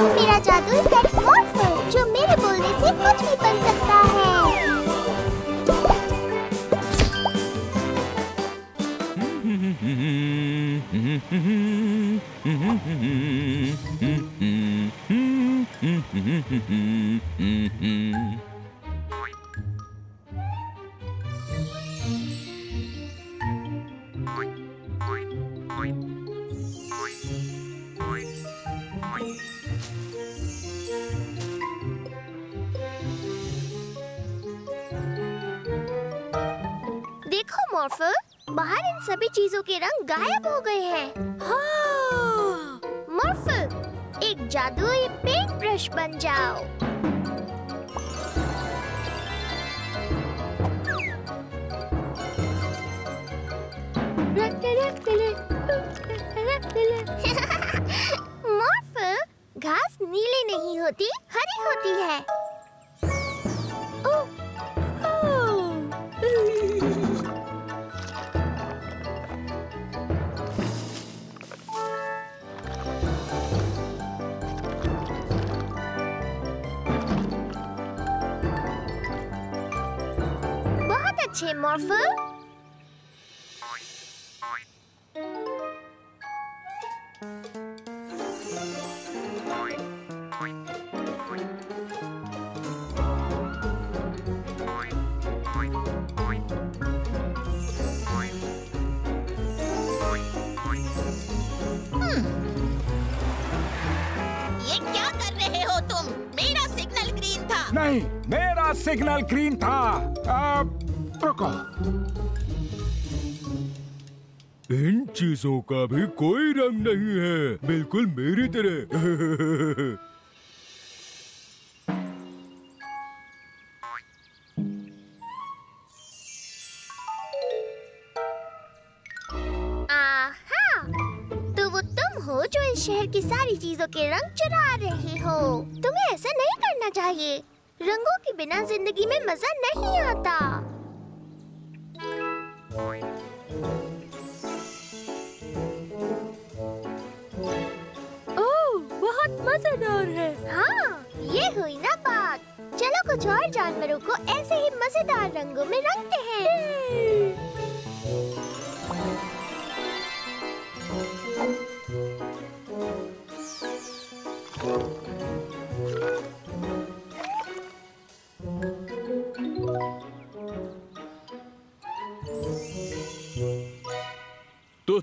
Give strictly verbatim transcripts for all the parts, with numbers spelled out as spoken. मेरा जादुई पेट मॉर्फल जो मेरे बोलने से कुछ भी बन सकता है। देखो मॉर्फल, बाहर इन सभी चीजों के रंग गायब हो गए हैं। हाँ। मॉर्फल, एक जादुई पेंट ब्रश बन जाओ। मॉर्फल, घास नीली नहीं होती, हरी होती है। अच्छे मॉर्फल, ये क्या कर रहे हो तुम? मेरा सिग्नल ग्रीन था। नहीं, मेरा सिग्नल ग्रीन था। अब रुको। इन चीजों का भी कोई रंग नहीं है, बिल्कुल मेरी तरह। आहा, तो वो तुम हो जो इस शहर की सारी चीजों के रंग चुरा रहे हो। तुम्हें ऐसा नहीं करना चाहिए। रंगों के बिना जिंदगी में मजा नहीं आता। ओह, बहुत मजेदार है। हाँ, ये हुई ना बात। चलो कुछ और जानवरों को ऐसे ही मजेदार रंगों में रंगते हैं।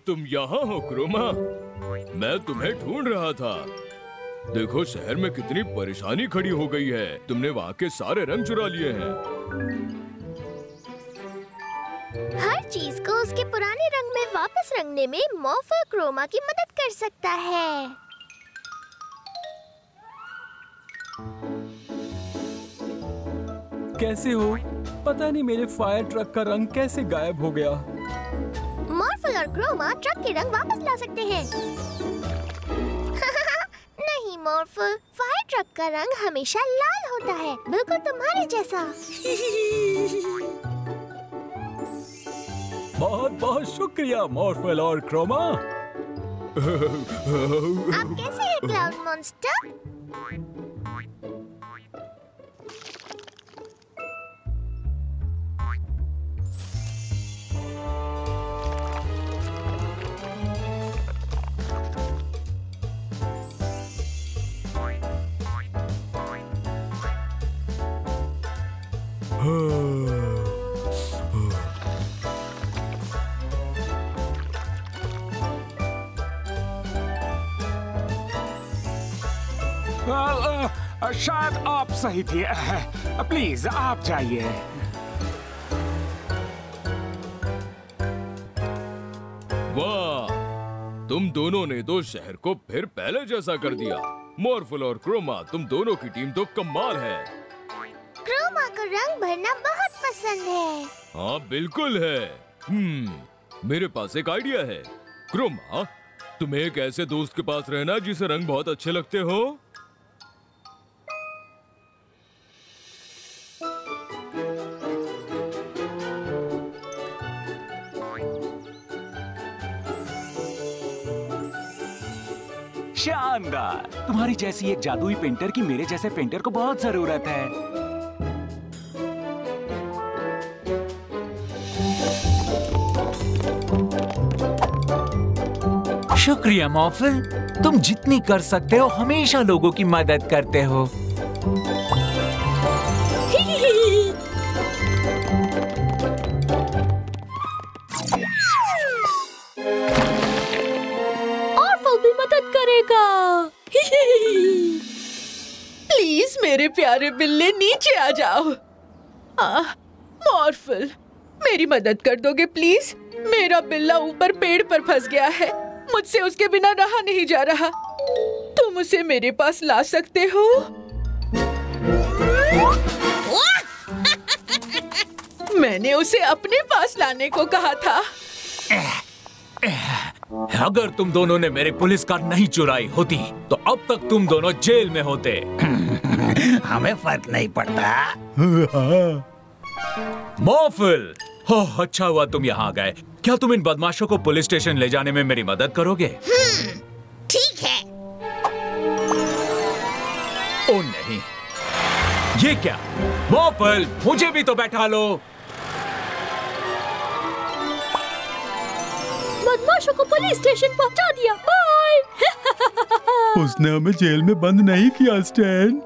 तुम यहाँ हो क्रोमा, मैं तुम्हें ढूंढ रहा था। देखो शहर में कितनी परेशानी खड़ी हो गई है। तुमने वहाँ के सारे रंग चुरा लिए हैं। हर चीज को उसके पुराने रंग में वापस रंगने में मॉर्फल क्रोमा की मदद कर सकता है। कैसे हो? पता नहीं मेरे फायर ट्रक का रंग कैसे गायब हो गया। मॉर्फल और क्रोमा ट्रक के रंग वापस ला सकते हैं। नहीं मॉर्फल, फायर ट्रक का रंग हमेशा लाल होता है, बिल्कुल तुम्हारे जैसा। बहुत बहुत शुक्रिया मॉर्फल और क्रोमा। आप कैसे हैं क्लाउड मॉन्स्टर? शायद आप सही थी। प्लीज आप जाइए। वाह, तुम दोनों ने तो शहर को फिर पहले जैसा कर दिया। मॉर्फल और क्रोमा, तुम दोनों की टीम तो कमाल है। क्रोमा को रंग भरना बहुत पसंद है। हाँ बिल्कुल है। हम्म, मेरे पास एक आइडिया है। क्रोमा, तुम्हें एक ऐसे दोस्त के पास रहना जिसे रंग बहुत अच्छे लगते हो। शानदार। तुम्हारी जैसी एक जादुई पेंटर की मेरे जैसे पेंटर को बहुत जरूरत है। शुक्रिया मॉर्फल, तुम जितनी कर सकते हो हमेशा लोगों की मदद करते हो। ऑर्फल भी मदद करेगा। प्लीज मेरे प्यारे बिल्ले नीचे आ जाओ। मॉर्फल मेरी मदद कर दोगे प्लीज? मेरा बिल्ला ऊपर पेड़ पर फंस गया है, मुझसे उसके बिना रहा नहीं जा रहा। तुम उसे मेरे पास ला सकते हो? मैंने उसे अपने पास लाने को कहा था। अगर तुम दोनों ने मेरी पुलिस कार नहीं चुराई होती तो अब तक तुम दोनों जेल में होते। हमें फर्क नहीं पड़ता। मॉर्फल, ओह अच्छा हुआ तुम यहाँ आ गए। क्या तुम इन बदमाशों को पुलिस स्टेशन ले जाने में मेरी मदद करोगे? ठीक है। ओ नहीं, ये क्या? मॉर्फल, मुझे भी तो बैठा लो। बदमाशों को पुलिस स्टेशन पहुंचा दिया। बाय। उसने हमें जेल में बंद नहीं किया स्टैन।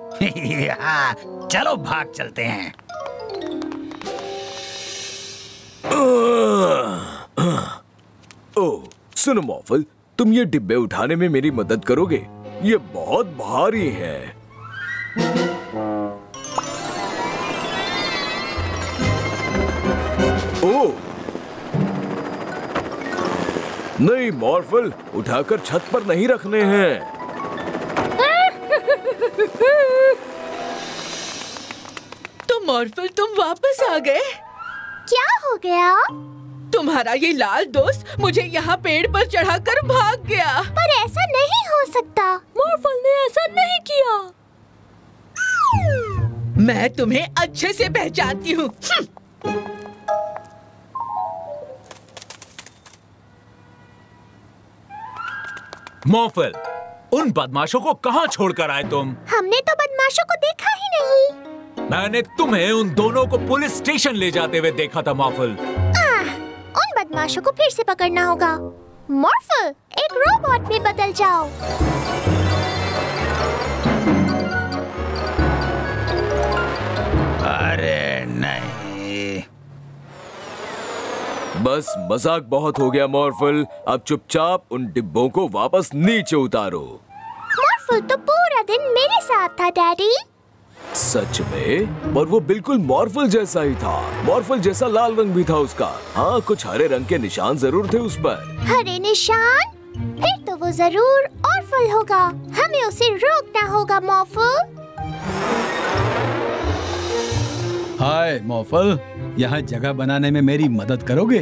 चलो भाग चलते हैं। ओह सुनो मॉर्फल, तुम ये डिब्बे उठाने में मेरी मदद करोगे? ये बहुत भारी है। ओह नहीं मॉर्फल, उठाकर छत पर नहीं रखने हैं। तो मॉर्फल तुम वापस आ गए? क्या हो गया? तुम्हारा ये लाल दोस्त मुझे यहाँ पेड़ पर चढ़ाकर भाग गया। पर ऐसा नहीं हो सकता, मॉर्फल ने ऐसा नहीं किया। मैं तुम्हें अच्छे से पहचानती हूँ। मॉर्फल, उन बदमाशों को कहाँ छोड़कर आए तुम? हमने तो बदमाशों को देखा ही नहीं। मैंने तुम्हें उन दोनों को पुलिस स्टेशन ले जाते हुए देखा था मॉर्फल। उन बदमाशों को फिर से पकड़ना होगा। मॉर्फल, एक रोबोट में बदल जाओ। अरे नहीं, बस मजाक बहुत हो गया मॉर्फल। अब चुपचाप उन डिब्बों को वापस नीचे उतारो। मॉर्फल तो पूरा दिन मेरे साथ था डैडी। सच में? पर वो बिल्कुल मॉर्फल जैसा ही था। मॉर्फल जैसा लाल रंग भी था उसका। हाँ, कुछ हरे रंग के निशान जरूर थे उस पर। हरे निशान? फिर तो वो जरूर ऑर्फल होगा। हमें उसे रोकना होगा मॉर्फल। हाय मॉर्फल, यहाँ जगह बनाने में मेरी मदद करोगे?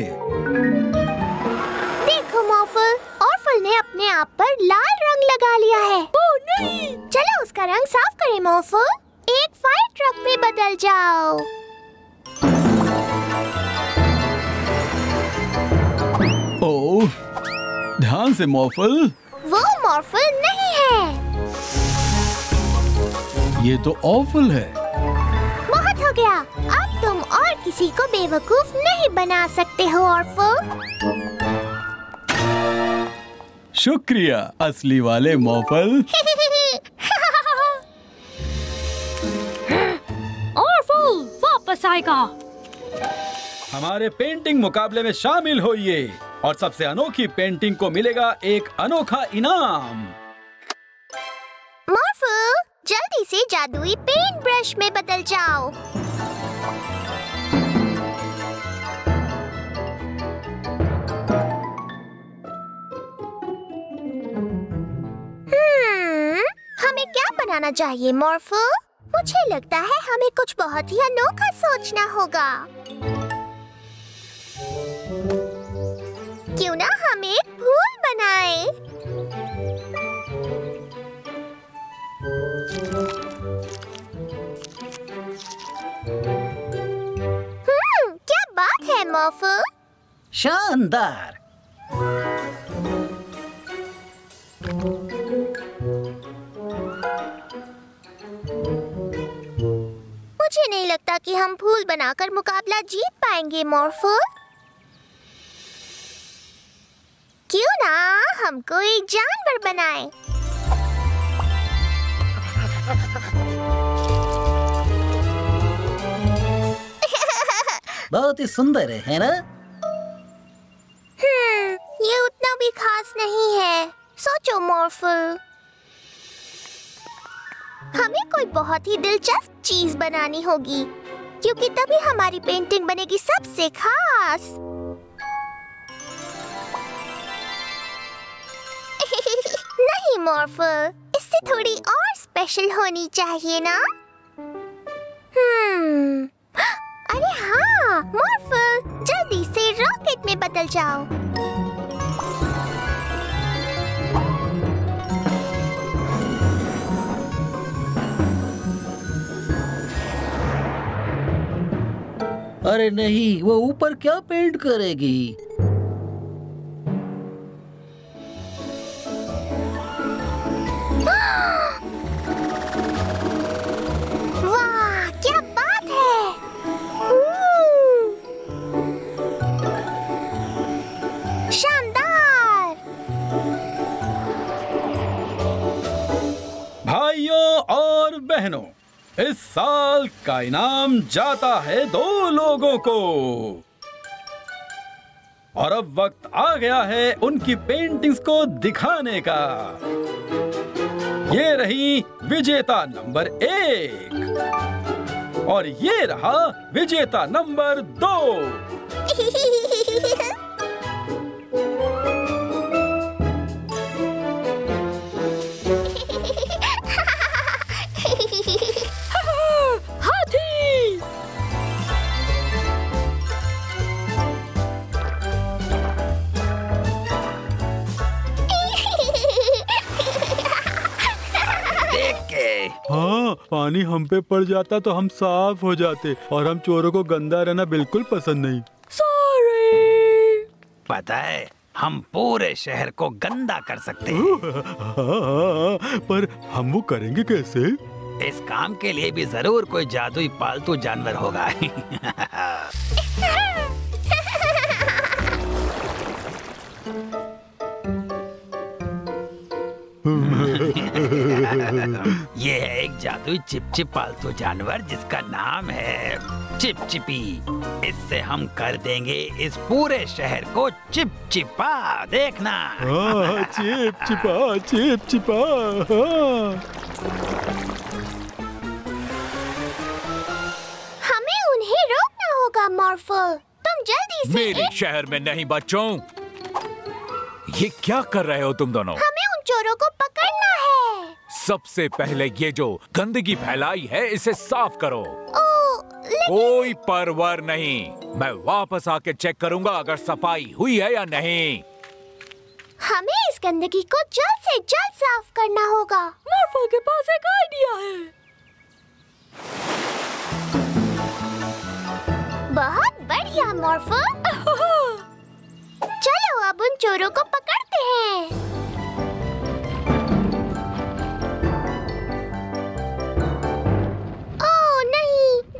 देखो मॉर्फल, ऑर्फल ने अपने आप पर लाल रंग लगा लिया है। ओ नहीं, चलो उसका रंग साफ करें मॉर्फल। एक फायर ट्रक में बदल जाओ। ओह, ध्यान से मॉर्फल। वो मॉर्फल नहीं है, ये तो ऑर्फल है। बहुत हो गया, अब तुम और किसी को बेवकूफ नहीं बना सकते हो ऑर्फल। शुक्रिया असली वाले मॉर्फल। आएगा। हमारे पेंटिंग मुकाबले में शामिल होइए और सबसे अनोखी पेंटिंग को मिलेगा एक अनोखा इनाम। मॉर्फल, जल्दी से जादुई पेंट ब्रश में बदल जाओ। हम्म, हमें क्या बनाना चाहिए मॉर्फल? मुझे लगता है हमें कुछ बहुत ही अनोखा सोचना होगा। क्यों ना हम एक फूल बनाएं? हम्म, क्या बात है मॉर्फल? शानदार। कि हम फूल बनाकर मुकाबला जीत पाएंगे मॉर्फुल। क्यों ना हमको एक जानवर बनाएं। बहुत ही सुंदर है, है ना? हम्म, ये उतना भी खास नहीं है। सोचो मॉर्फुल, हमें कोई बहुत ही दिलचस्प चीज बनानी होगी, क्योंकि तभी हमारी पेंटिंग बनेगी सबसे खास। नहीं मॉर्फुल, इससे थोड़ी और स्पेशल होनी चाहिए ना। हम्म, अरे हाँ मॉर्फुल, जल्दी से रॉकेट में बदल जाओ। अरे नहीं, वो ऊपर क्या पेंट करेगी? वाह, क्या बात है! शानदार! भाइयों और बहनों, इस साल का इनाम जाता है दो लोगों को, और अब वक्त आ गया है उनकी पेंटिंग्स को दिखाने का। ये रही विजेता नंबर एक और ये रहा विजेता नंबर दो। हाँ, पानी हम पे पड़ जाता तो हम साफ हो जाते, और हम चोरों को गंदा रहना बिल्कुल पसंद नहीं। सॉरी। पता है, हम पूरे शहर को गंदा कर सकते हैं। हाँ, पर हम वो करेंगे कैसे? इस काम के लिए भी जरूर कोई जादुई पालतू जानवर होगा। ये है एक जादुई चिपचिप पालतू जानवर जिसका नाम है चिपचिपी। इससे हम कर देंगे इस पूरे शहर को चिपचिपा। देखना। आ, चिपचिपा चिपचिपा। हमें उन्हें रोकना होगा मॉर्फुल, तुम जल्दी से। मेरे शहर में नहीं बच्चों, ये क्या कर रहे हो तुम दोनों? चोरों को पकड़ना है। सबसे पहले ये जो गंदगी फैलाई है इसे साफ करो। ओ, लेकिन... कोई परवाह नहीं, मैं वापस आके चेक करूंगा अगर सफाई हुई है या नहीं। हमें इस गंदगी को जल्द से जल्द साफ करना होगा। मॉर्फुल के पास एक आइडिया है। बहुत बढ़िया मॉर्फुल। चलो अब उन चोरों को पकड़ते हैं।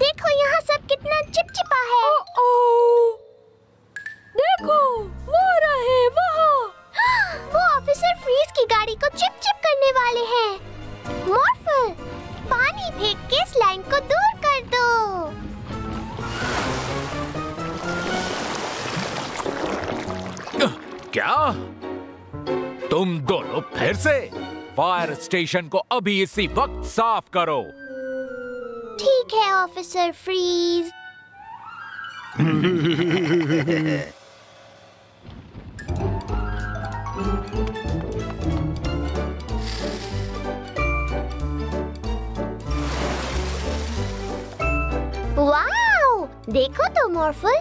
देखो यहाँ सब कितना चिपचिपा है। ओ, ओ। देखो वो रहे वहाँ। वो ऑफिसर फ्रीज की गाड़ी को चिपचिप करने वाले हैं। मॉर्फुल, पानी फेंक के इस लाइन को दूर कर दो। क्या तुम दोनों फिर से? फायर स्टेशन को अभी इसी वक्त साफ करो। ठीक है ऑफिसर फ्रीज। वाओ, देखो तो मॉर्फुल,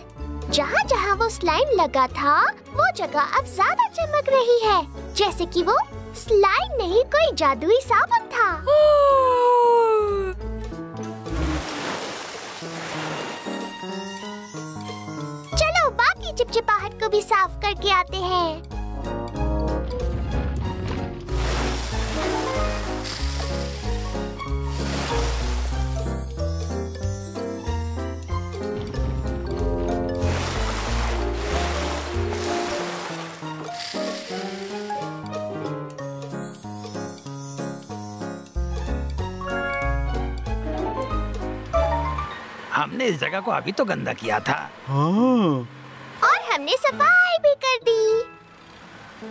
जहाँ जहाँ वो स्लाइम लगा था वो जगह अब ज्यादा चमक रही है, जैसे कि वो स्लाइम नहीं कोई जादुई साबुन था। चिपचिपाहट को भी साफ करके आते हैं। आपने इस जगह को अभी तो गंदा किया था। हाँ। और हमने सफाई भी कर दी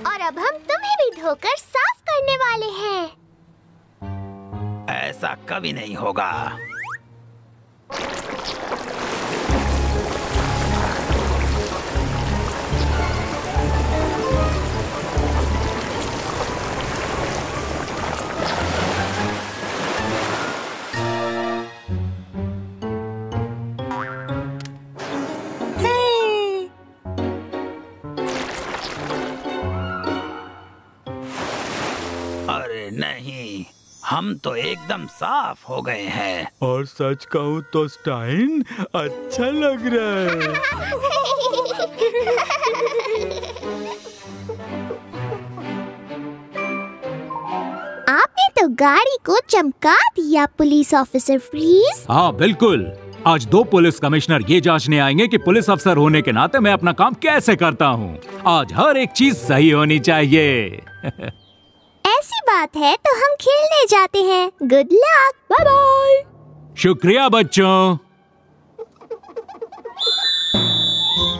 और अब हम तुम्हें भी धोकर साफ करने वाले हैं। ऐसा कभी नहीं होगा। हम तो एकदम साफ हो गए हैं। और सच कहूँ तो स्टाइन अच्छा लग रहा है। आपने तो गाड़ी को चमका दिया पुलिस ऑफिसर फ्रीज। हाँ बिल्कुल, आज दो पुलिस कमिश्नर ये जांचने आएंगे कि पुलिस अफसर होने के नाते मैं अपना काम कैसे करता हूँ। आज हर एक चीज सही होनी चाहिए। ऐसी बात है तो हम खेलने जाते हैं। Good luck, bye bye. शुक्रिया बच्चों।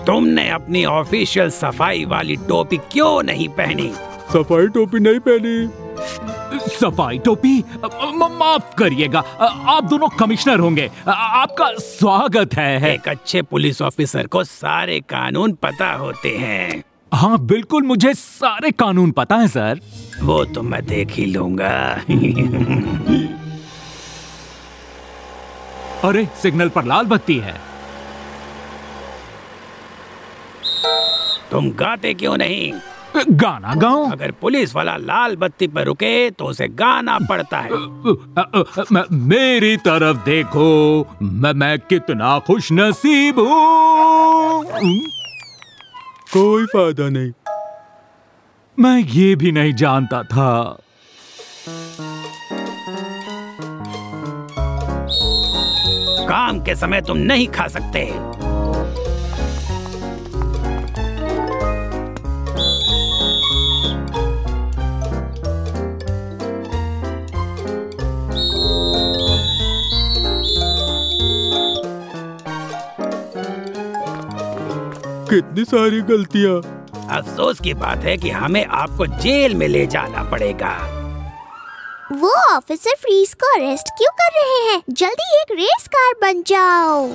तुमने अपनी ऑफिशियल सफाई वाली टोपी क्यों नहीं पहनी? सफाई टोपी नहीं पहनी। सफाई टोपी? माफ करिएगा, आप दोनों कमिश्नर होंगे, आपका स्वागत है। एक अच्छे पुलिस ऑफिसर को सारे कानून पता होते हैं। हाँ बिल्कुल, मुझे सारे कानून पता है सर। वो तो मैं देख ही लूंगा। अरे सिग्नल पर लाल बत्ती है। तुम गाते क्यों नहीं? गाना गाओ। अगर पुलिस वाला लाल बत्ती पर रुके तो उसे गाना पड़ता है। आ, आ, आ, मेरी तरफ देखो, मैं, मैं कितना खुश नसीब हूँ। कोई फायदा नहीं, मैं ये भी नहीं जानता था। काम के समय तुम नहीं खा सकते। कितनी सारी गलतियाँ। अफसोस की बात है कि हमें आपको जेल में ले जाना पड़ेगा। वो ऑफिसर फ्रीज को अरेस्ट क्यों कर रहे हैं? जल्दी एक रेस कार बन जाओ।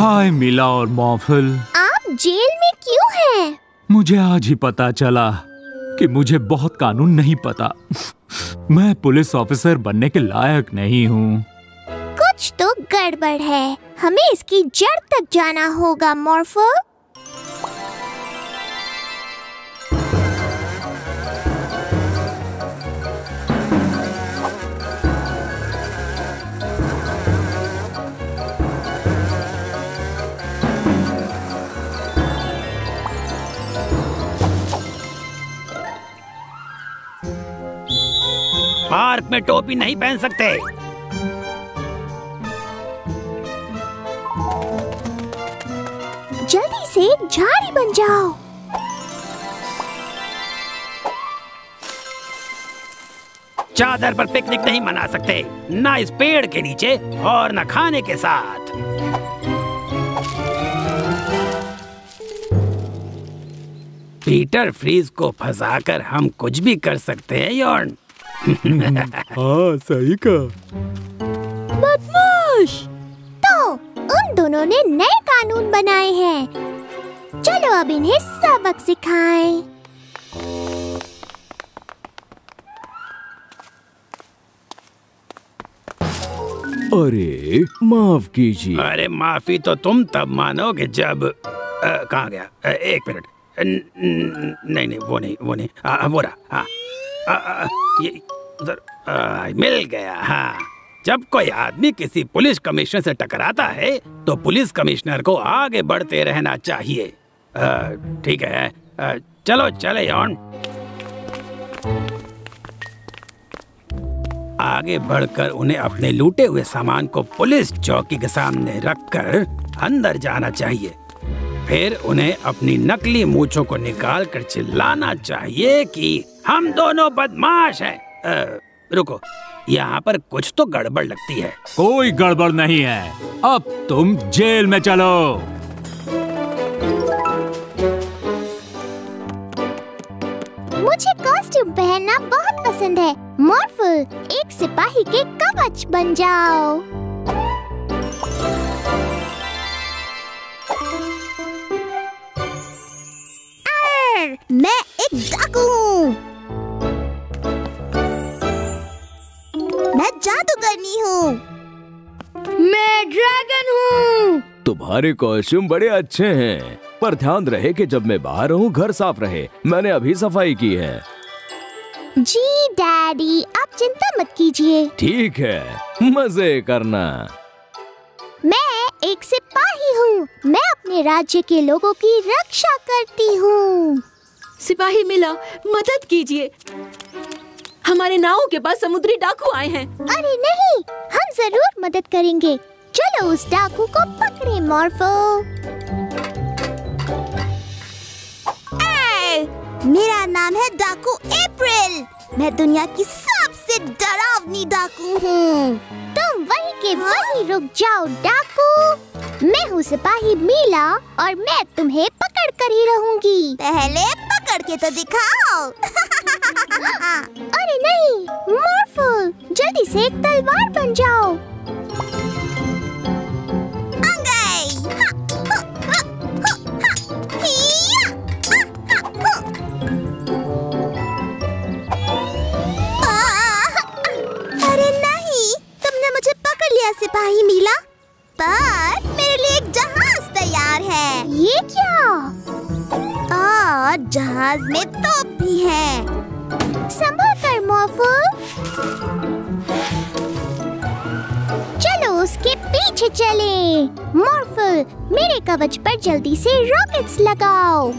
हाय मिला और मॉर्फल, आप जेल में क्यों हैं? मुझे आज ही पता चला कि मुझे बहुत कानून नहीं पता। मैं पुलिस ऑफिसर बनने के लायक नहीं हूँ। कुछ तो गड़बड़ है, हमें इसकी जड़ तक जाना होगा मॉर्फल। पार्क में टोपी नहीं पहन सकते। जल्दी से झाड़ी बन जाओ। चादर पर पिकनिक नहीं मना सकते, ना इस पेड़ के नीचे और ना खाने के साथ। पीटर फ्रीज को फंसाकर हम कुछ भी कर सकते हैं यॉर्न। हाँ सही कहा। बदमाश। तो उन दोनों ने नए कानून बनाए हैं, चलो अब इन्हें सबक सिखाएं। अरे माफ कीजिए। अरे माफी तो तुम तब मानोगे जब कहाँ गया? आ, एक मिनट। नहीं नहीं वो नहीं वो नहीं आ, वो रहा। हाँ आ, आ, ये उधर मिल गया। हाँ, जब कोई आदमी किसी पुलिस कमिश्नर से टकराता है तो पुलिस कमिश्नर को आगे बढ़ते रहना चाहिए। ठीक है, आ, चलो चले यॉन। आगे बढ़कर उन्हें अपने लूटे हुए सामान को पुलिस चौकी के सामने रखकर अंदर जाना चाहिए। फिर उन्हें अपनी नकली मूंछों को निकाल कर चिल्लाना चाहिए कि हम दोनों बदमाश हैं। आ, रुको, यहाँ पर कुछ तो गड़बड़ लगती है। कोई गड़बड़ नहीं है, अब तुम जेल में चलो। मुझे कॉस्ट्यूम पहनना बहुत पसंद है। मॉर्फुल, एक सिपाही के कवच बन जाओ। आर, मैं एक डाकू हूँ। मैं जादूगरनी हूँ। मैं ड्रैगन हूँ। तुम्हारे कॉस्ट्यूम बड़े अच्छे हैं, पर ध्यान रहे कि जब मैं बाहर हूँ घर साफ रहे। मैंने अभी सफाई की है। जी डैडी, आप चिंता मत कीजिए। ठीक है, मजे करना। मैं एक सिपाही हूँ। मैं अपने राज्य के लोगों की रक्षा करती हूँ। सिपाही मिला, मदद कीजिए। हमारे नाव के पास समुद्री डाकू आए हैं। अरे नहीं, हम जरूर मदद करेंगे। चलो उस डाकू को पकड़े। मॉर्फो, मेरा नाम है डाकू अप्रैल। मैं दुनिया की सबसे डरावनी डाकू हूँ। तुम वहीं के वहीं रुक जाओ डाकू। मैं हूँ सिपाही मीला और मैं तुम्हें पकड़ कर ही रहूँगी। पहले पकड़ के तो दिखाओ। अरे नहीं मॉर्फुल, जल्दी से एक तलवार बन जाओ। सिपाही मीला, पर मेरे लिए एक जहाज तैयार है। ये क्या? आ, जहाज में तोप भी है। संभल कर मॉर्फुल। चलो उसके पीछे चले। मॉर्फुल, मेरे कवच पर जल्दी से रॉकेट्स लगाओ।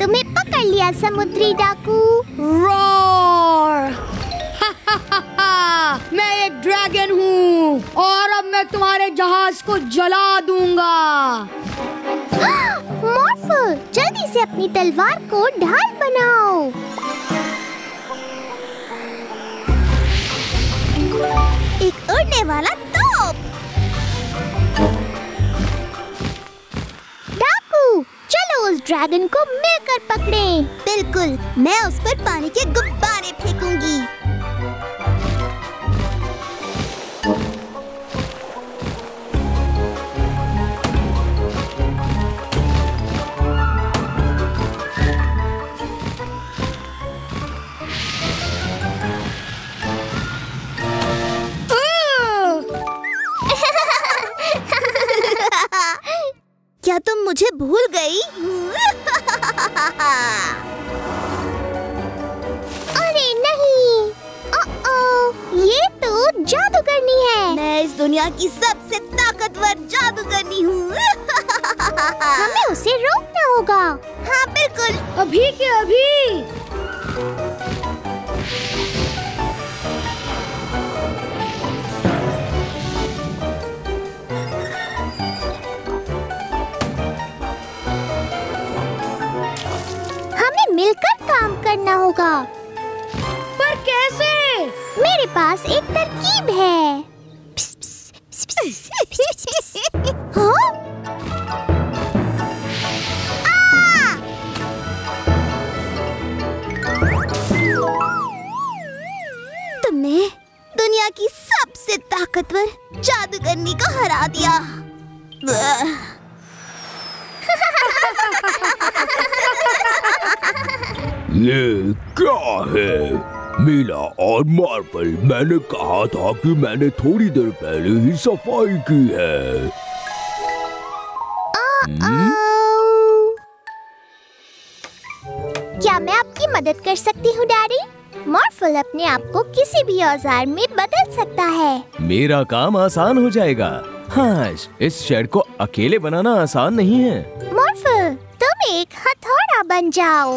तुम्हें पकड़ लिया समुद्री डाकू। रोर! हा हा हा हा! मैं एक ड्रैगन हूँ और अब मैं तुम्हारे जहाज को जला दूंगा। मॉर्फुल, जल्दी से अपनी तलवार को ढाल बनाओ। एक उड़ने वाला तोप। डाकू, चलो उस ड्रैगन को मिलकर पकड़े। बिल्कुल, मैं उस पर पानी के गुब्बारे फेंकूंगी। क्या तुम मुझे भूल गई? अरे नहीं, ओ-ओ, ये तो जादूगरनी है। मैं इस दुनिया की सबसे ताकतवर जादूगरनी हूँ। हमें उसे रोकना होगा। हाँ बिल्कुल, अभी के अभी। मिलकर काम करना होगा। पर कैसे? मेरे पास एक तरकीब है। पिस पिस पिस पिस पिस पिस पिस। हाँ? आ! तुमने दुनिया की सबसे ताकतवर जादूगरनी को हरा दिया। ये क्या है? मीला और मार्फल, मैंने कहा था कि मैंने थोड़ी देर पहले ही सफाई की है। क्या मैं आपकी मदद कर सकती हूँ डैडी? मॉर्फल अपने आप को किसी भी औजार में बदल सकता है। मेरा काम आसान हो जाएगा। हाँ, इस शहर को अकेले बनाना आसान नहीं है। मॉर्फल, तुम एक हथौड़ा बन जाओ।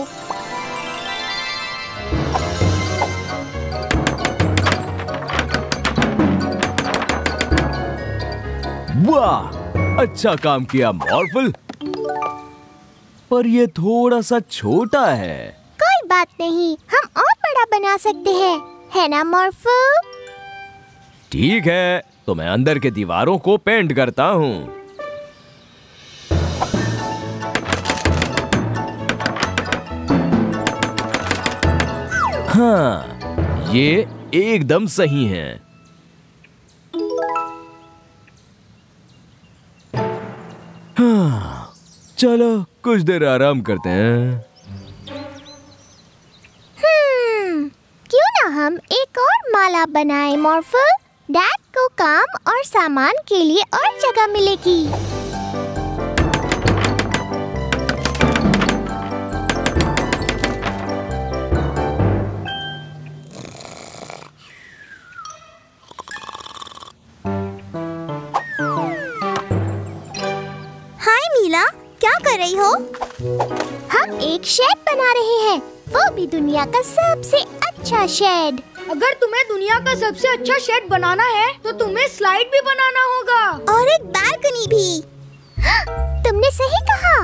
वाह, अच्छा काम किया मॉर्फल। पर ये थोड़ा सा छोटा है। कोई बात नहीं, हम और बड़ा बना सकते हैं, है ना मॉर्फल? ठीक है, तो मैं अंदर के दीवारों को पेंट करता हूँ। हाँ, ये एकदम सही है। हाँ, चलो कुछ देर आराम करते हैं। हम्म, क्यों ना हम एक और माला बनाएं मॉर्फल? डैड को काम और सामान के लिए और जगह मिलेगी। हाय मीला, क्या कर रही हो? हम एक शेड बना रहे हैं, वो भी दुनिया का सबसे अच्छा शेड। अगर तुम्हें दुनिया का सबसे अच्छा शेड बनाना है तो तुम्हें स्लाइड भी बनाना होगा और एक बालकनी भी। तुमने सही कहा।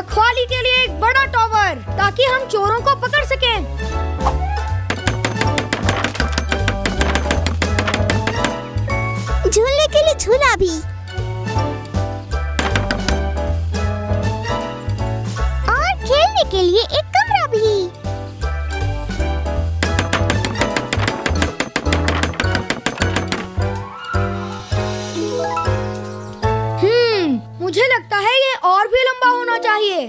रखवाली के लिए एक बड़ा टॉवर, ताकि हम चोरों को पकड़ सकें। झूलने के लिए झूला भी और खेलने के लिए एक कमरा भी। हम्म, मुझे लगता है ये और भी लंबा होना चाहिए।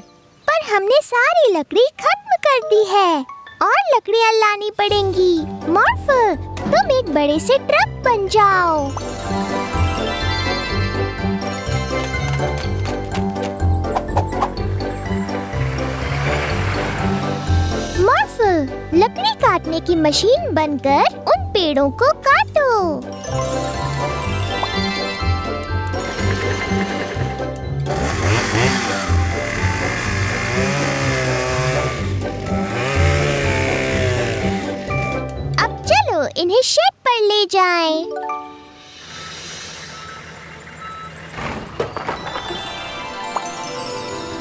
पर हमने सारी लकड़ी खत्म कर दी है और लकड़ियाँ लानी पड़ेंगी। मॉर्फल, तुम एक बड़े से ट्रक बन जाओ। मॉर्फल, लकड़ी काटने की मशीन बनकर उन पेड़ों को काटो। इन्हें शेड पर ले जाएं।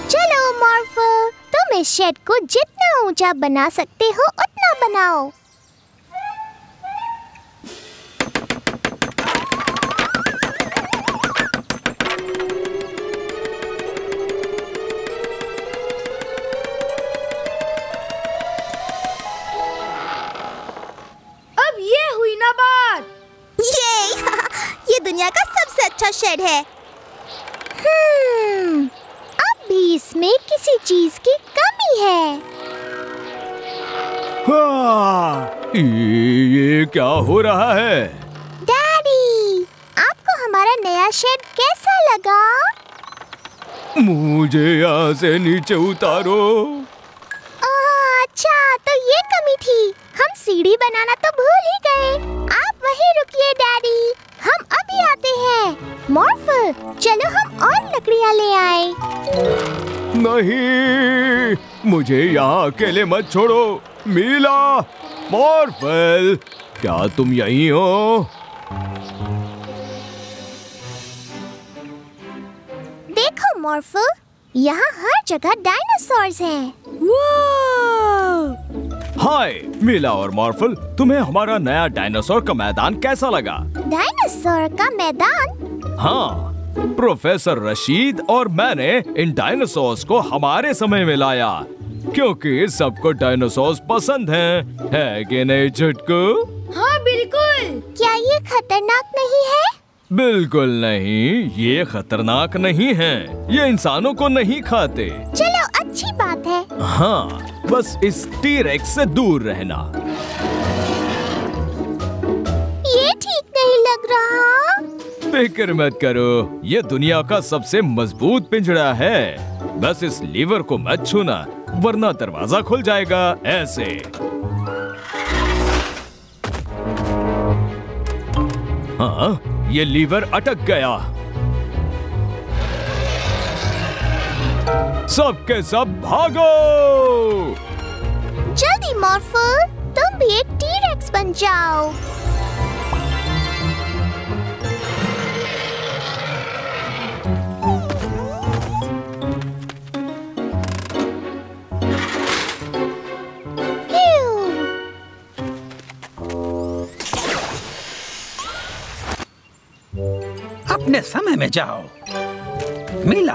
चलो मॉर्फल, तुम इस शेड को जितना ऊंचा बना सकते हो उतना बनाओ। शेड है। हम्म, अब भी इसमें किसी चीज की कमी है। हाँ, ये क्या हो रहा है? डैडी, आपको हमारा नया शेड कैसा लगा? मुझे यहाँ से नीचे उतारो। ओह, अच्छा, तो ये कमी थी। हम सीढ़ी बनाना तो भूल ही गए। आप वहीं रुकिए डैडी, हम अभी आते हैं। मॉर्फल, चलो हम और लकड़ियाँ ले आए। नहीं, मुझे यहाँ अकेले मत छोड़ो। मीला, मॉर्फल, क्या तुम यहीं हो? देखो मॉर्फल, यहाँ हर जगह डायनासोर्स हैं। हाय मीला और मॉर्फल, तुम्हें हमारा नया डायनासोर का मैदान कैसा लगा? डायनासोर का मैदान? हाँ, प्रोफेसर रशीद और मैंने इन डायनासोर्स को हमारे समय में लाया, क्योंकि सबको डायनासोर्स पसंद हैं, है कि नहीं चुटकू? हाँ बिल्कुल। क्या ये खतरनाक नहीं है? बिल्कुल नहीं, ये खतरनाक नहीं है, ये इंसानों को नहीं खाते। चलो, अच्छी बात है। हाँ, बस इस टी-रेक्स से दूर रहना। ये ठीक नहीं लग रहा। फिक्र मत करो, ये दुनिया का सबसे मजबूत पिंजड़ा है। बस इस लीवर को मत छूना वरना दरवाजा खुल जाएगा। ऐसे हाँ, ये लीवर अटक गया। सबके सब भागो। जल्दी मॉर्फल, तुम भी एक टी-रेक्स बन जाओ। अपने समय में जाओ। मिला,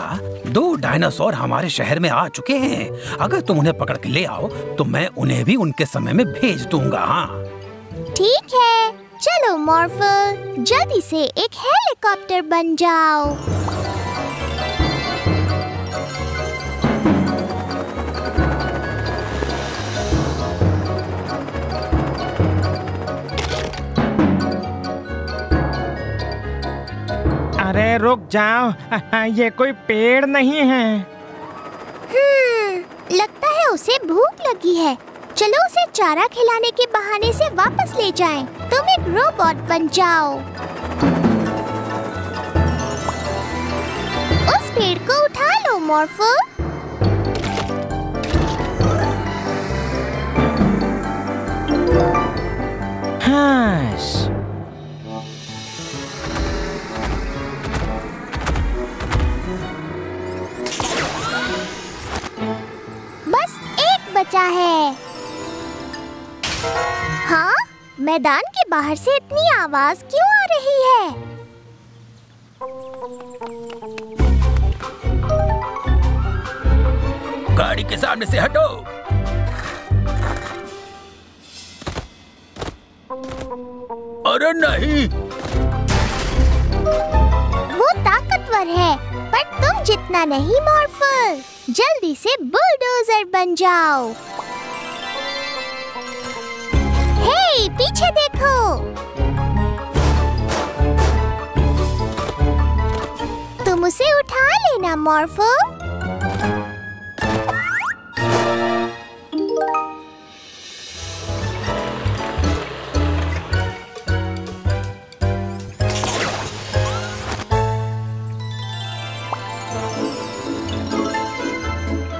दो डायनासोर हमारे शहर में आ चुके हैं। अगर तुम उन्हें पकड़ के ले आओ तो मैं उन्हें भी उनके समय में भेज दूंगा। हाँ ठीक है, चलो मॉर्फल, जल्दी से एक हेलीकॉप्टर बन जाओ। अरे रुक जाओ, ये कोई पेड़ नहीं है। हम्म, लगता है उसे भूख लगी है। चलो उसे चारा खिलाने के बहाने से वापस ले जाएं। तुम एक रोबोट बन जाओ। उस पेड़ को उठा लो मॉर्फल। हाँ। बचा है। हाँ, मैदान के बाहर से इतनी आवाज क्यों आ रही है? गाड़ी के सामने से हटो। अरे नहीं, वो ताकतवर है पर तुम जितना नहीं मॉर्फल। जल्दी से बुलडोजर बन जाओ। हे, पीछे देखो। तुम उसे उठा लेना मॉर्फो।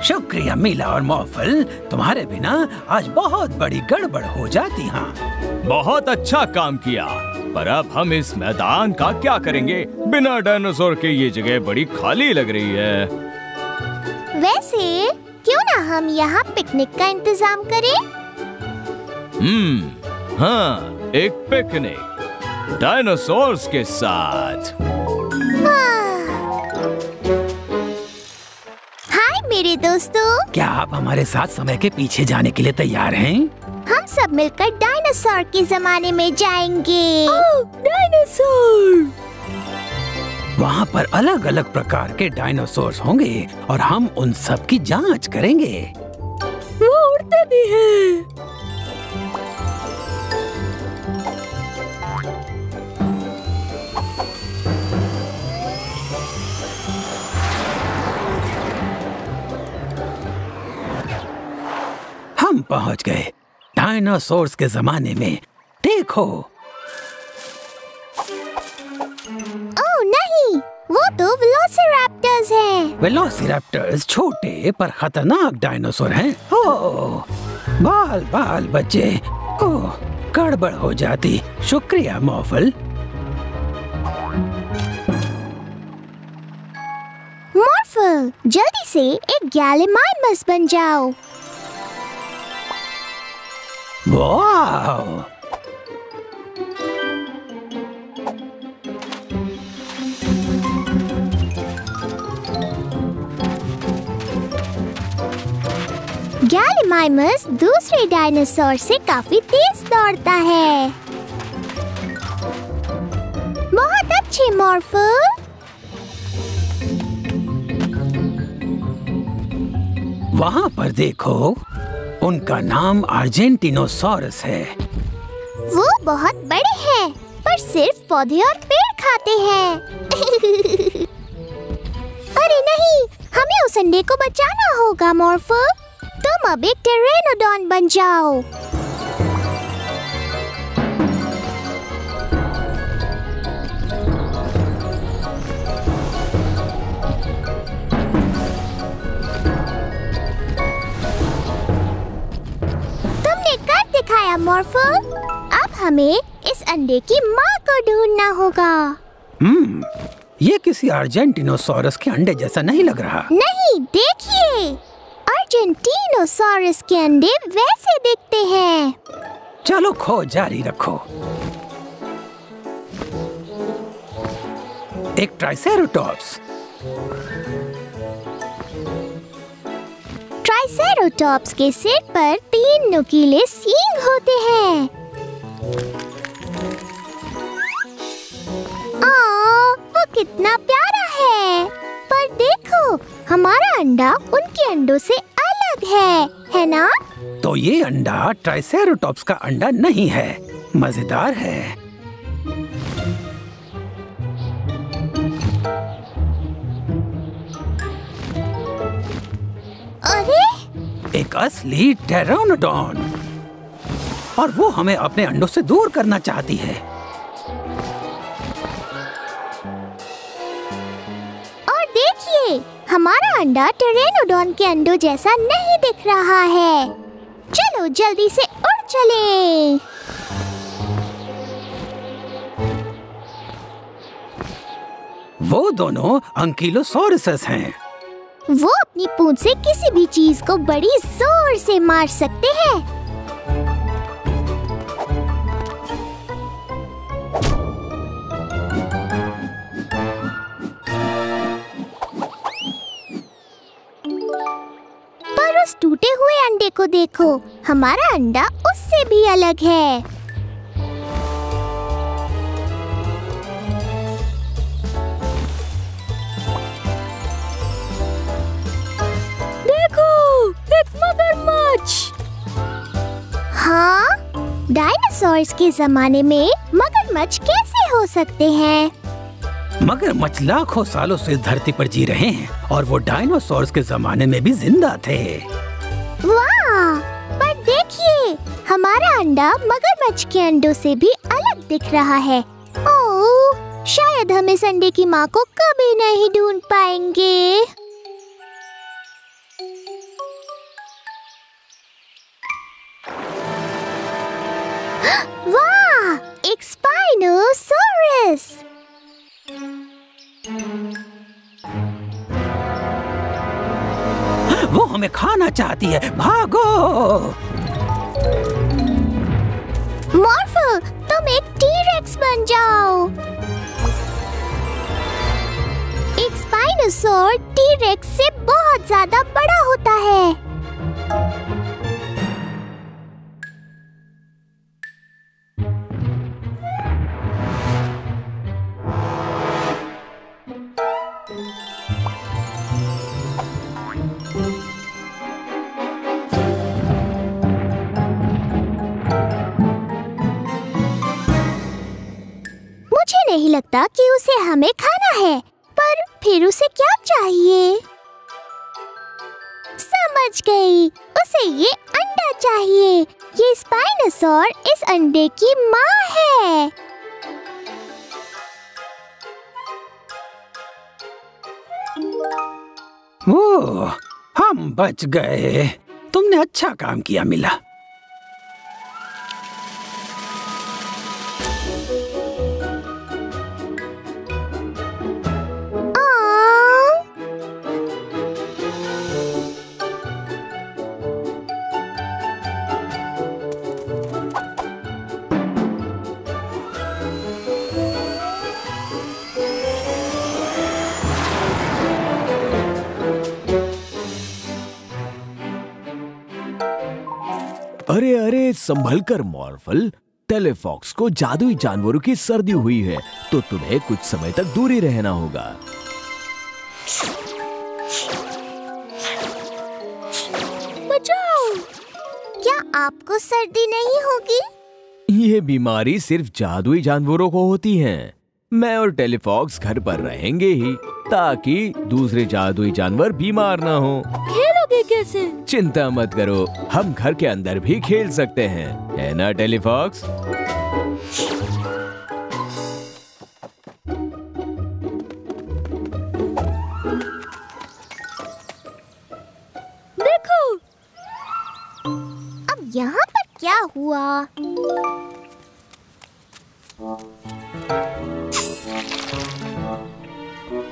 शुक्रिया मिला और मॉर्फल, तुम्हारे बिना आज बहुत बड़ी गड़बड़ हो जाती। हाँ, बहुत अच्छा काम किया, पर अब हम इस मैदान का क्या करेंगे? बिना डायनासोर के ये जगह बड़ी खाली लग रही है। वैसे क्यों ना हम यहाँ पिकनिक का इंतजाम करें? हम्म, हाँ, एक पिकनिक डायनासोर्स के साथ। मेरे दोस्तों, क्या आप हमारे साथ समय के पीछे जाने के लिए तैयार हैं? हम सब मिलकर डायनासोर के जमाने में जाएंगे। Oh, dinosaur! वहाँ पर अलग अलग प्रकार के डायनासोर्स होंगे और हम उन सब की जांच करेंगे। वो उड़ते भी हैं। हम पहुंच गए डायनासोर्स के जमाने में। देखो। ओह नहीं, वो तो वेलोसिरैप्टर्स हैं। वेलोसिरैप्टर्स छोटे पर खतरनाक डायनासोर हैं। ओह, बाल बाल बच्चे। ओह, गड़बड़ हो जाती। शुक्रिया मॉर्फल। मॉर्फल, जल्दी से एक गैलिमाइमस बन जाओ। वाह! गैलिमाइमस दूसरे डायनासोर से काफी तेज दौड़ता है। बहुत अच्छे मॉर्फल। वहाँ पर देखो, उनका नाम आर्जेंटिनोसॉरस है। वो बहुत बड़े हैं पर सिर्फ पौधे और पेड़ खाते हैं। अरे नहीं, हमें उस अंडे को बचाना होगा मॉर्फल। तुम अब एक टेरेनोडॉन बन जाओ। दिखाया मॉर्फल, अब हमें इस अंडे की माँ को ढूंढना होगा। हम्म, ये किसी अर्जेंटिनोसॉरस के अंडे जैसा नहीं लग रहा। नहीं, देखिए, अर्जेंटिनोसॉरस के अंडे वैसे दिखते हैं। चलो खोज जारी रखो। एक ट्राइसेरोटॉप्स। ट्राइसेरोटॉप्स के सिर पर तीन नुकीले सींग होते हैं। आह, वो कितना प्यारा है। पर देखो, हमारा अंडा उनके अंडों से अलग है, है ना? तो ये अंडा ट्राइसेरोटॉप्स का अंडा नहीं है। मजेदार है। अरे, एक असली टेरानोडॉन, और वो हमें अपने अंडों से दूर करना चाहती है। और देखिए, हमारा अंडा टेरानोडॉन के अंडों जैसा नहीं दिख रहा है। चलो जल्दी से उड़ चले। वो दोनों अंकिलोसॉरस हैं। वो अपनी पूंछ से किसी भी चीज को बड़ी जोर से मार सकते हैं। पर उस टूटे हुए अंडे को देखो, हमारा अंडा उससे भी अलग है। हाँ, डायनासोर्स के जमाने में मगरमच्छ कैसे हो सकते हैं? मगरमच्छ लाखों सालों से धरती पर जी रहे हैं, और वो डायनासोर्स के जमाने में भी जिंदा थे। वाह! पर देखिए, हमारा अंडा मगरमच्छ के अंडों से भी अलग दिख रहा है। ओह, शायद हम इस अंडे की माँ को कभी नहीं ढूंढ पाएंगे। वाह, एक स्पाइनोसॉरस। वो हमें खाना चाहती है। भागो मॉर्फल, तुम एक टीरेक्स बन जाओ। एक स्पाइनोसॉर टीरेक्स से बहुत ज्यादा बड़ा होता है। नहीं लगता कि उसे हमें खाना है, पर फिर उसे क्या चाहिए? समझ गई, उसे ये अंडा चाहिए। ये स्पाइनोसॉर इस अंडे की माँ है। ओह, हम बच गए। तुमने अच्छा काम किया मिला। अरे अरे, संभल कर मॉर्फल। टेलेफॉक्स को जादुई जानवरों की सर्दी हुई है, तो तुम्हें कुछ समय तक दूरी रहना होगा। बचाओ! क्या आपको सर्दी नहीं होगी? ये बीमारी सिर्फ जादुई जानवरों को होती है। मैं और टेलीफॉक्स घर पर रहेंगे ही ताकि दूसरे जादुई जानवर बीमार ना हो। खेलोगे कैसे? चिंता मत करो, हम घर के अंदर भी खेल सकते हैं, है ना टेलीफॉक्स? देखो अब यहाँ पर क्या हुआ।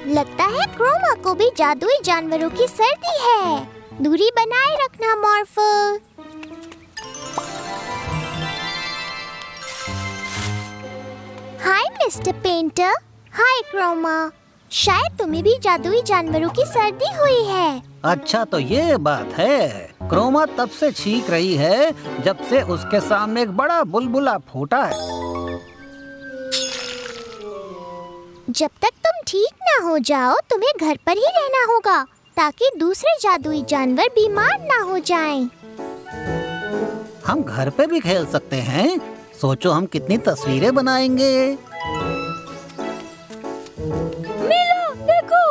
लगता है क्रोमा को भी जादुई जानवरों की सर्दी है। दूरी बनाए रखना Morphle. Hi mister painter. Hi Chroma, शायद तुम्हें भी जादुई जानवरों की सर्दी हुई है। अच्छा तो ये बात है। क्रोमा तब से छींक रही है जब से उसके सामने एक बड़ा बुलबुला फूटा है। जब तक तुम ठीक ना हो जाओ तुम्हें घर पर ही रहना होगा ताकि दूसरे जादुई जानवर बीमार ना हो जाएं। हम घर पे भी खेल सकते हैं। सोचो हम कितनी तस्वीरें बनाएंगे। मिलो, देखो।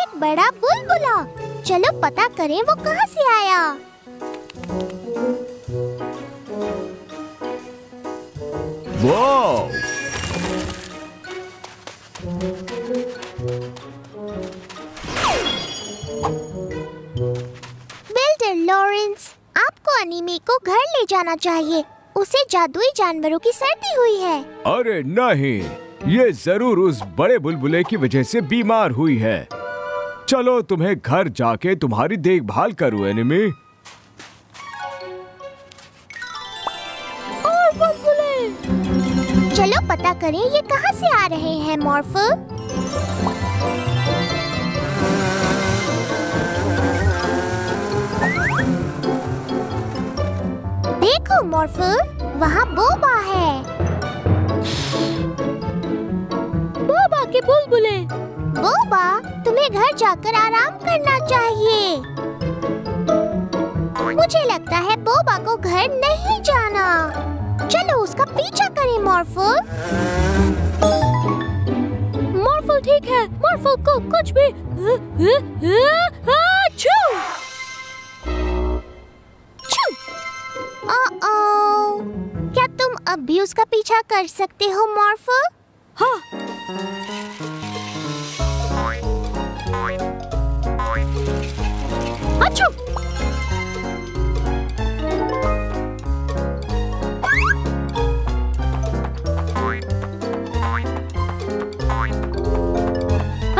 एक बड़ा बुलबुला। चलो पता करें वो कहाँ से आया। वाह! बिल्डर लॉरेंस, आपको एनिमे को घर ले जाना चाहिए। उसे जादुई जानवरों की सर्दी हुई है। अरे नहीं, ये जरूर उस बड़े बुलबुले की वजह से बीमार हुई है। चलो तुम्हें घर जाके तुम्हारी देखभाल करूँ एनिमे। और बुलबुले, चलो पता करें ये कहाँ से आ रहे हैं मॉर्फल। देखो मॉर्फल, वहाँ बोबा है। बोबा के बुलबुले। बोबा, तुम्हें घर जाकर आराम करना चाहिए। मुझे लगता है बोबा को घर नहीं जाना। चलो उसका पीछा करें मॉर्फल। मॉर्फल ठीक है, मॉर्फल को कुछ भी हा, हा, हा, हा, छू। ओ-ओ, क्या तुम अब भी उसका पीछा कर सकते हो मॉर्फल? हाँ। अच्छू।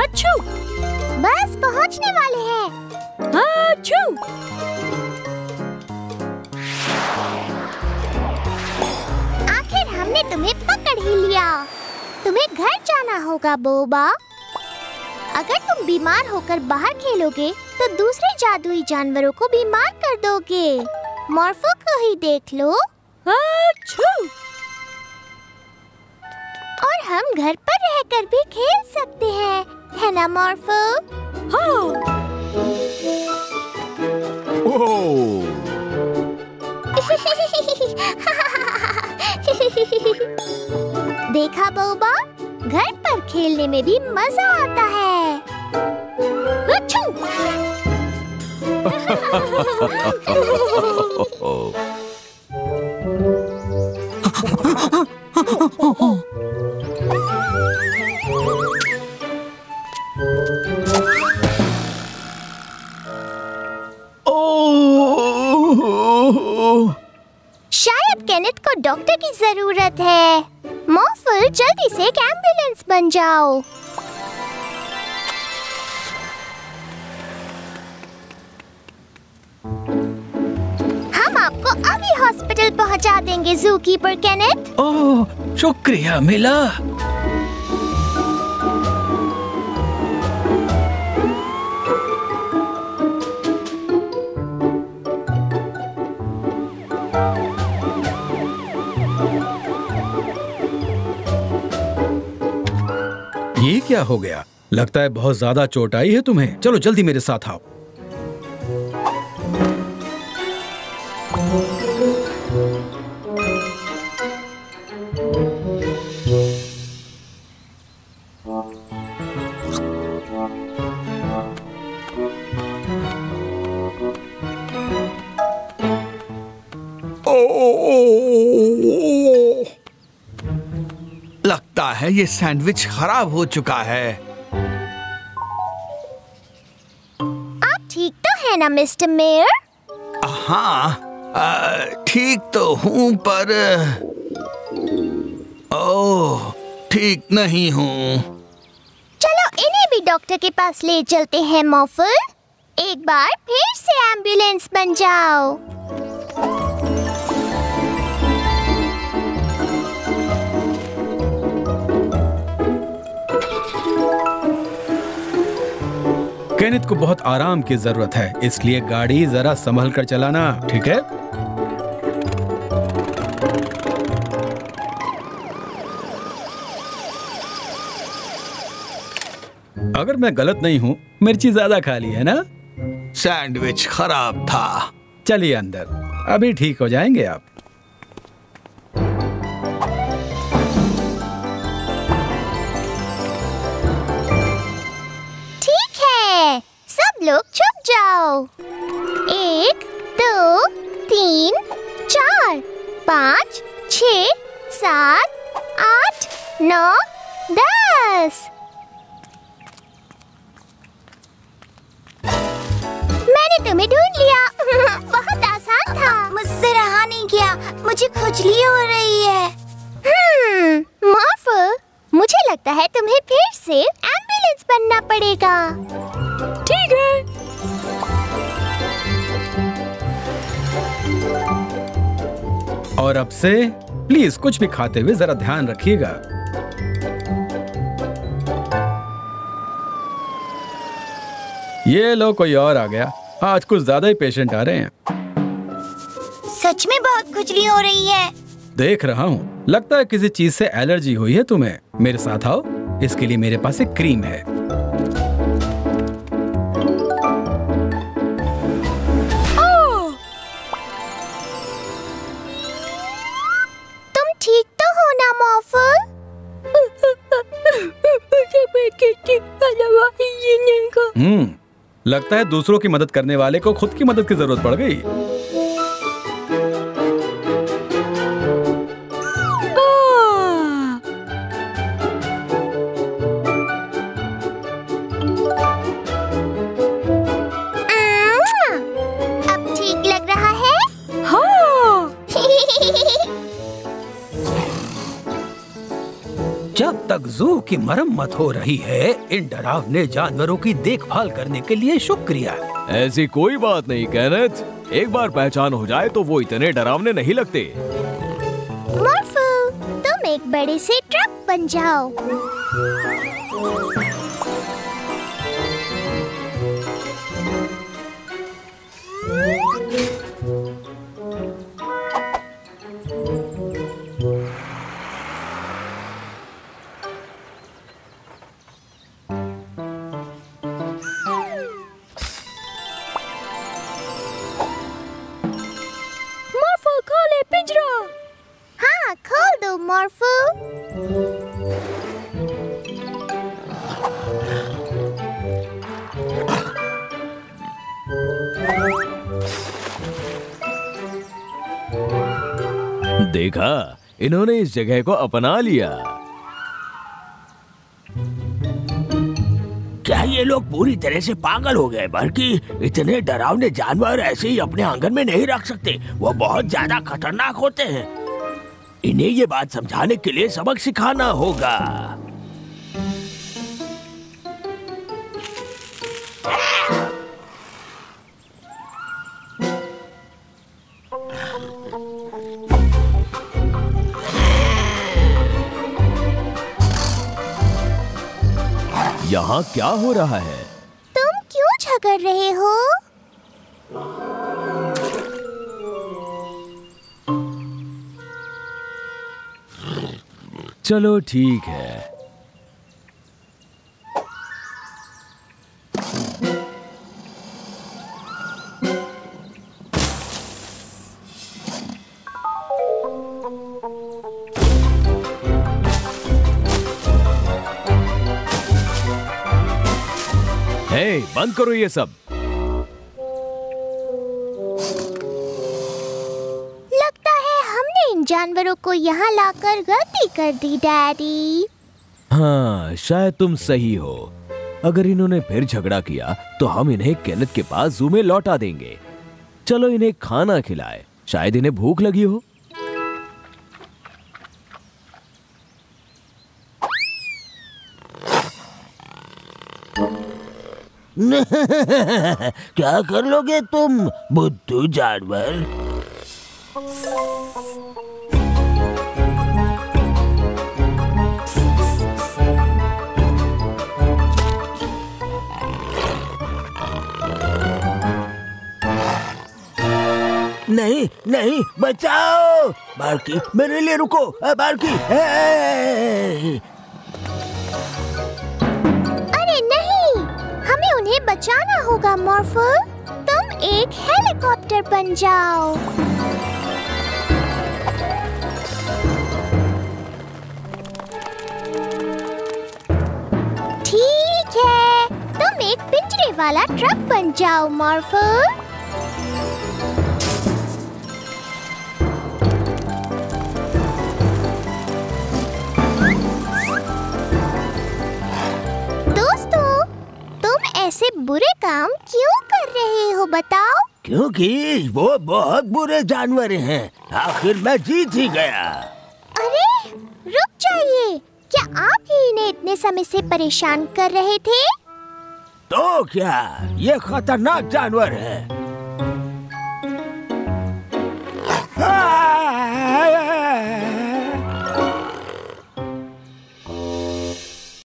अच्छू। बस पहुँचने वाले हैं। अच्छू। तुम्हें पकड़ ही लिया। तुम्हें घर जाना होगा बोबा। अगर तुम बीमार होकर बाहर खेलोगे तो दूसरे जादुई जानवरों को बीमार कर दोगे। मॉर्फो को ही देख लो। और हम घर पर रहकर भी खेल सकते हैं, है ना मॉर्फो? हाँ। देखा बोबा, घर पर खेलने में भी मजा आता है। अच्छू। केनेथ को डॉक्टर की जरूरत है। मॉर्फल, जल्दी से एक एम्बुलेंस बन जाओ। हम आपको अभी हॉस्पिटल पहुंचा देंगे ज़ूकीपर केनेथ। ओह, शुक्रिया मिला। ये क्या हो गया? लगता है बहुत ज्यादा चोट आई है तुम्हें। चलो जल्दी मेरे साथ आओ। ये सैंडविच खराब हो चुका है। आप ठीक तो है ना मिस्टर मेयर? हाँ ठीक तो हूँ पर ओह ठीक नहीं हूँ। चलो इन्हें भी डॉक्टर के पास ले चलते हैं मॉर्फल। एक बार फिर से एम्बुलेंस बन जाओ। केनेथ को बहुत आराम की जरूरत है, इसलिए गाड़ी जरा संभल कर चलाना, ठीक है? अगर मैं गलत नहीं हूँ मिर्ची ज्यादा खा ली है ना? सैंडविच खराब था। चलिए अंदर, अभी ठीक हो जाएंगे आप। ठीक है, सब लोग छुप जाओ। एक दो तीन चार पाँच छः सात आठ नौ दस। मैंने तुम्हें ढूंढ लिया। बहुत आसान था। मुझसे रहा नहीं गया, मुझे खुजली हो रही है। हम्म, मॉर्फल, मुझे लगता है तुम्हें फिर से एम्बुलेंस बनना पड़ेगा। ठीक है। और अब से प्लीज कुछ भी खाते हुए जरा ध्यान रखिएगा। ये लो कोई और आ गया, आज कुछ ज्यादा ही पेशेंट आ रहे हैं। सच में बहुत खुजली हो रही है। देख रहा हूँ, लगता है किसी चीज से एलर्जी हुई है तुम्हें। मेरे साथ आओ, इसके लिए मेरे पास एक क्रीम है। ओ! तुम ठीक तो हो ना मॉर्फल? हम्म, लगता है दूसरों की मदद करने वाले को खुद की मदद की जरूरत पड़ गई। अब ठीक लग रहा है? हाँ। जब तक जू की मरम्मत हो रही है, इन डरावने जानवरों की देखभाल करने के लिए शुक्रिया। ऐसी कोई बात नहीं केनेथ, एक बार पहचान हो जाए तो वो इतने डरावने नहीं लगते। मॉर्फल, तुम एक बड़े से ट्रक बन जाओ। देखा, इन्होंने इस जगह को अपना लिया। क्या ये लोग पूरी तरह से पागल हो गए बार्की? इतने डरावने जानवर ऐसे ही अपने आंगन में नहीं रख सकते, वो बहुत ज्यादा खतरनाक होते हैं। इन्हें ये बात समझाने के लिए सबक सिखाना होगा। यहाँ क्या हो रहा है? तुम क्यों झगड़ रहे हो? चलो ठीक है। हे, बंद करो ये सब। लगता है हमने इन जानवरों को यहाँ लाकर गलती कर दी डैडी। हाँ शायद तुम सही हो। अगर इन्होंने फिर झगड़ा किया तो हम इन्हें केनेथ के पास जू में लौटा देंगे। चलो इन्हें खाना खिलाए, शायद इन्हें भूख लगी हो। क्या कर लोगे तुम बुद्धू जानवर। नहीं नहीं बचाओ बार्की, मेरे लिए रुको बार्की। बचाना होगा मॉर्फल, तुम एक हेलीकॉप्टर बन जाओ। ठीक है, तुम एक पिंजरे वाला ट्रक बन जाओ मॉर्फल। ऐसे बुरे काम क्यों कर रहे हो बताओ? क्योंकि वो बहुत बुरे जानवर हैं। आखिर मैं जीत ही गया। अरे रुक जाइए, क्या आप ही इन्हें इतने समय से परेशान कर रहे थे? तो क्या, ये खतरनाक जानवर है।